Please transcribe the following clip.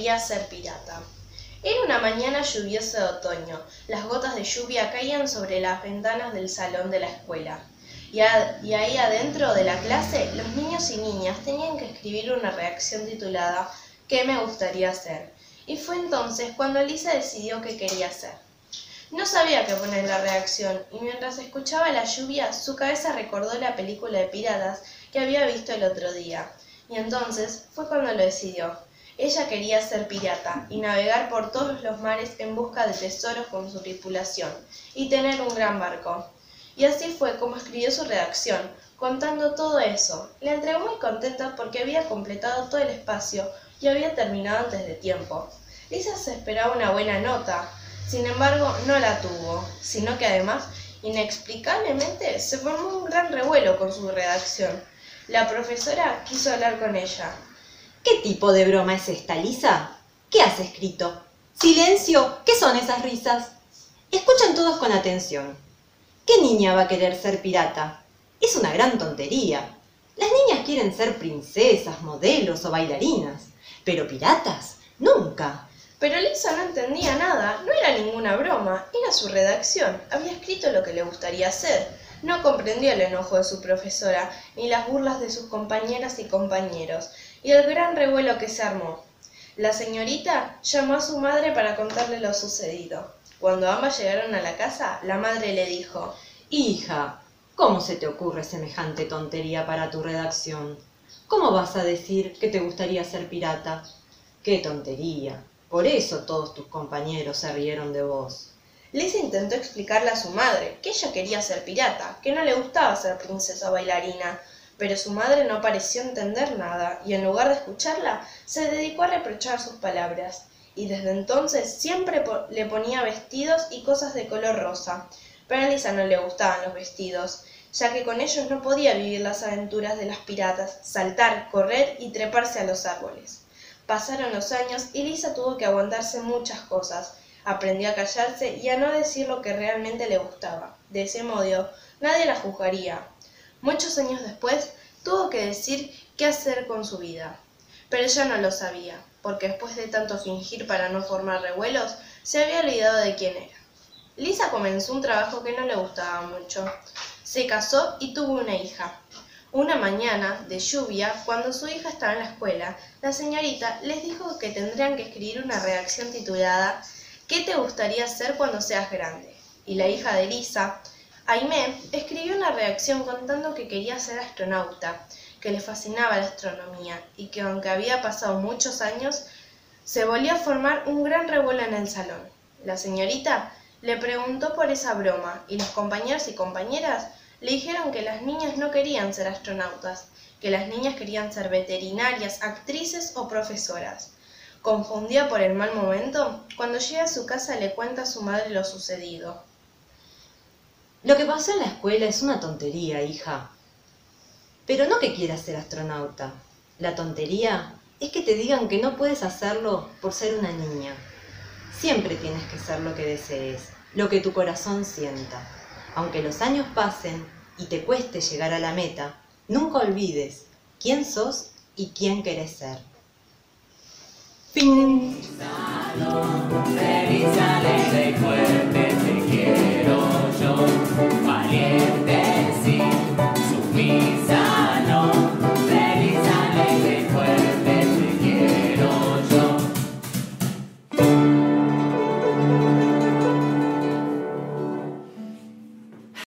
quería ser pirata. Era una mañana lluviosa de otoño. Las gotas de lluvia caían sobre las ventanas del salón de la escuela. Y ahí adentro de la clase, los niños y niñas tenían que escribir una reacción titulada ¿Qué me gustaría hacer? Y fue entonces cuando Lisa decidió qué quería hacer. No sabía qué poner la reacción, y mientras escuchaba la lluvia, su cabeza recordó la película de piratas que había visto el otro día. Y entonces fue cuando lo decidió. Ella quería ser pirata y navegar por todos los mares en busca de tesoros con su tripulación, y tener un gran barco. Y así fue como escribió su redacción, contando todo eso. La entregó muy contenta porque había completado todo el espacio y había terminado antes de tiempo. Lisa se esperaba una buena nota, sin embargo no la tuvo, sino que además, inexplicablemente, se formó un gran revuelo con su redacción. La profesora quiso hablar con ella. ¿Qué tipo de broma es esta, Lisa? ¿Qué has escrito? ¡Silencio! ¿Qué son esas risas? Escuchen todos con atención. ¿Qué niña va a querer ser pirata? Es una gran tontería. Las niñas quieren ser princesas, modelos o bailarinas. ¿Pero piratas? ¡Nunca! Pero Lisa no entendía nada, no era ninguna broma, era su redacción. Había escrito lo que le gustaría hacer. No comprendió el enojo de su profesora, ni las burlas de sus compañeras y compañeros, y el gran revuelo que se armó. La señorita llamó a su madre para contarle lo sucedido. Cuando ambas llegaron a la casa, la madre le dijo: «Hija, ¿cómo se te ocurre semejante tontería para tu redacción? ¿Cómo vas a decir que te gustaría ser pirata? ¡Qué tontería! Por eso todos tus compañeros se rieron de vos». Lisa intentó explicarle a su madre que ella quería ser pirata, que no le gustaba ser princesa o bailarina, pero su madre no pareció entender nada y en lugar de escucharla, se dedicó a reprochar sus palabras. Y desde entonces siempre le ponía vestidos y cosas de color rosa. Pero a Lisa no le gustaban los vestidos, ya que con ellos no podía vivir las aventuras de las piratas, saltar, correr y treparse a los árboles. Pasaron los años y Lisa tuvo que aguantarse muchas cosas. Aprendió a callarse y a no decir lo que realmente le gustaba. De ese modo, nadie la juzgaría. Muchos años después, tuvo que decir qué hacer con su vida. Pero ella no lo sabía, porque después de tanto fingir para no formar revuelos, se había olvidado de quién era. Lisa comenzó un trabajo que no le gustaba mucho. Se casó y tuvo una hija. Una mañana de lluvia, cuando su hija estaba en la escuela, la señorita les dijo que tendrían que escribir una redacción titulada ¿Qué te gustaría hacer cuando seas grande? Y la hija de Lisa, Aimee, escribió una redacción contando que quería ser astronauta, que le fascinaba la astronomía y que aunque había pasado muchos años, se volvió a formar un gran revuelo en el salón. La señorita le preguntó por esa broma y los compañeros y compañeras le dijeron que las niñas no querían ser astronautas, que las niñas querían ser veterinarias, actrices o profesoras. Confundida por el mal momento, cuando llega a su casa le cuenta a su madre lo sucedido. Lo que pasó en la escuela es una tontería, hija. Pero no que quieras ser astronauta. La tontería es que te digan que no puedes hacerlo por ser una niña. Siempre tienes que ser lo que desees, lo que tu corazón sienta. Aunque los años pasen y te cueste llegar a la meta, nunca olvides quién sos y quién querés ser. Fin.